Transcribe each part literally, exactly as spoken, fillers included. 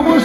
We're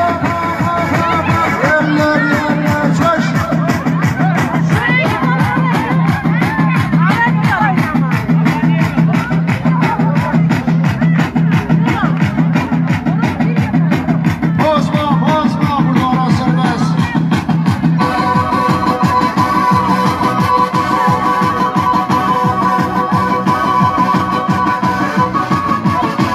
Eller yerler çöş. Altyazı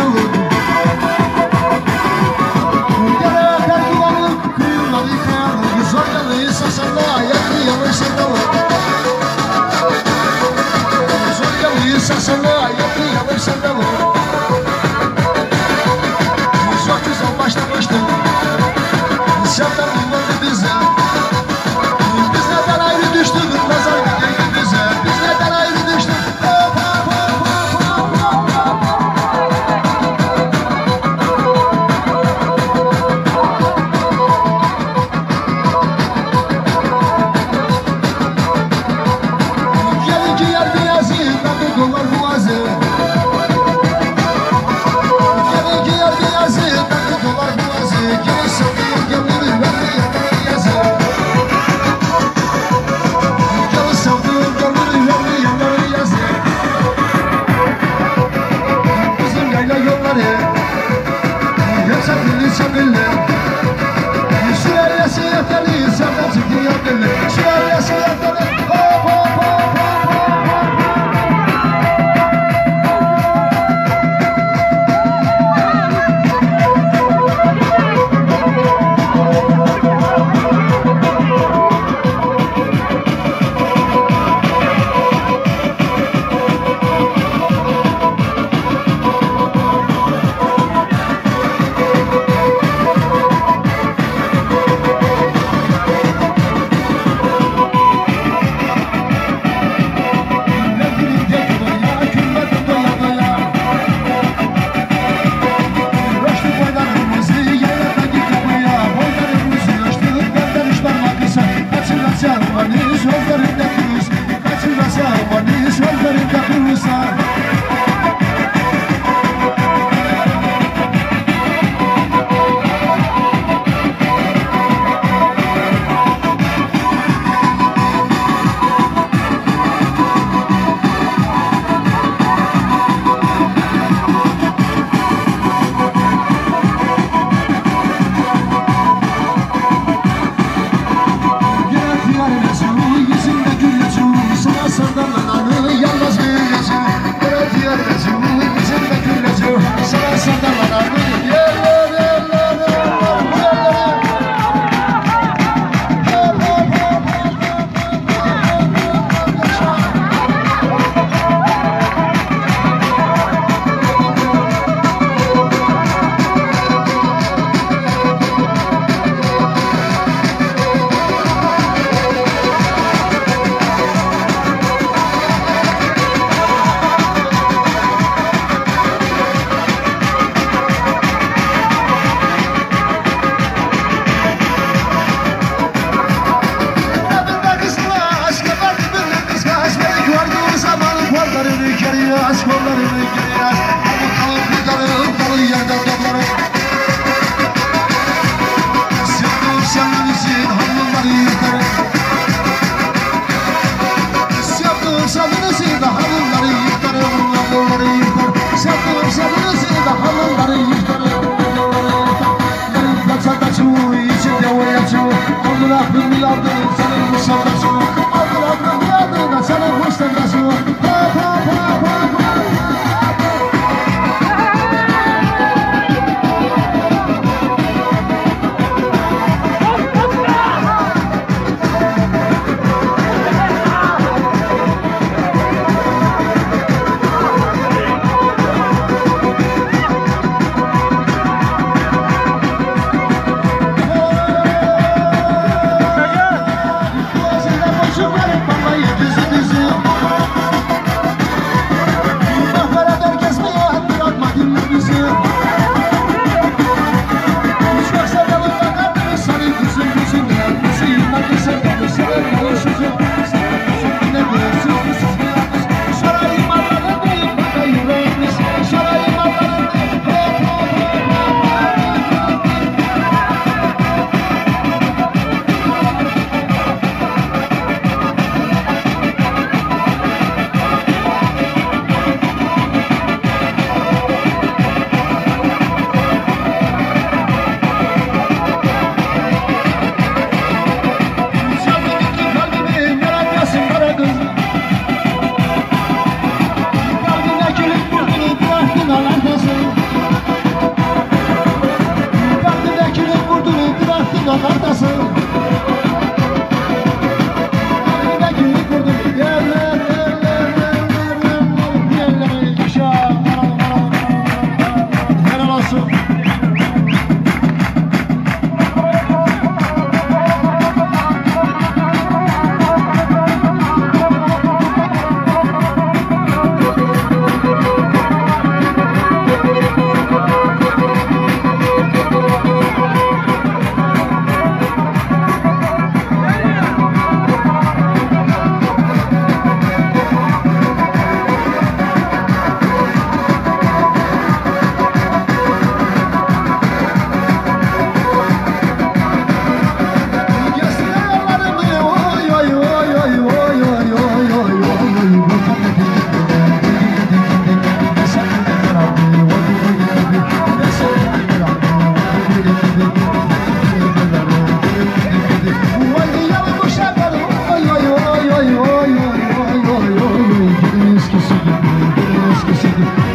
M.K. Parce que c'est